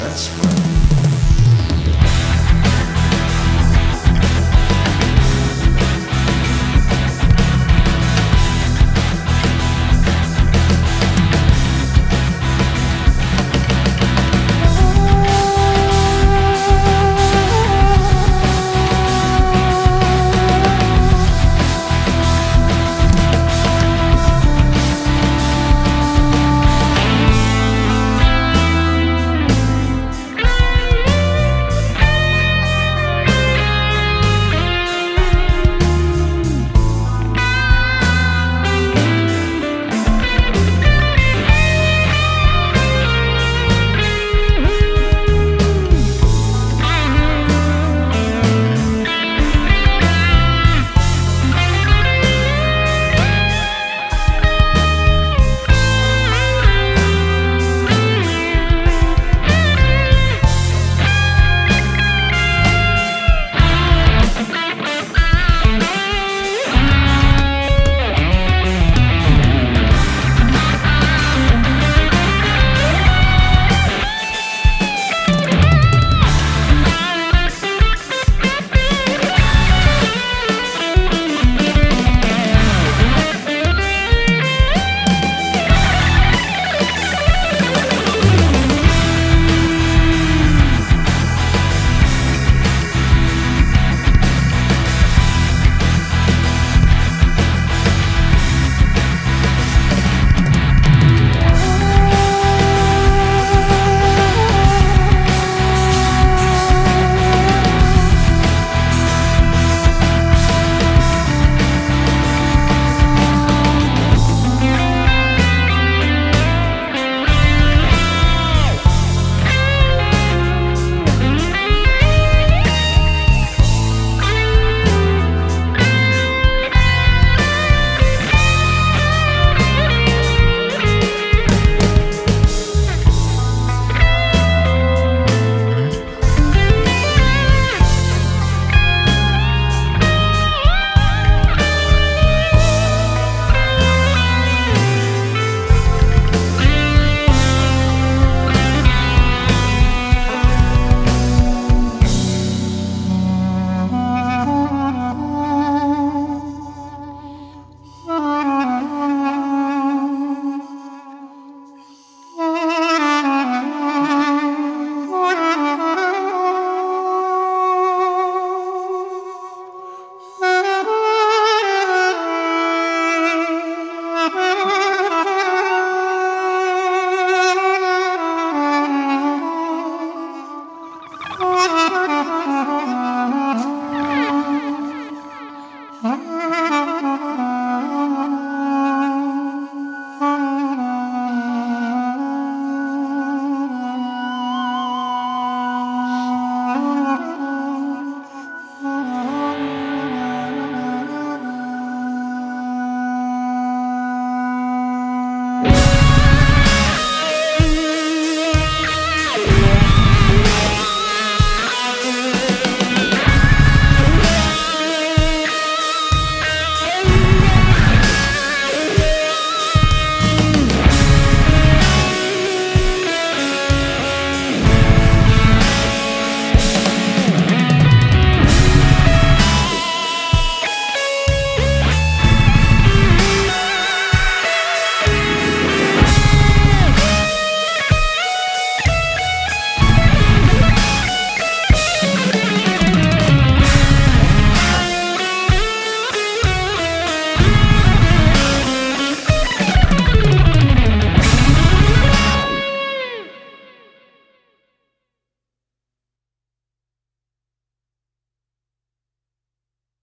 That's right.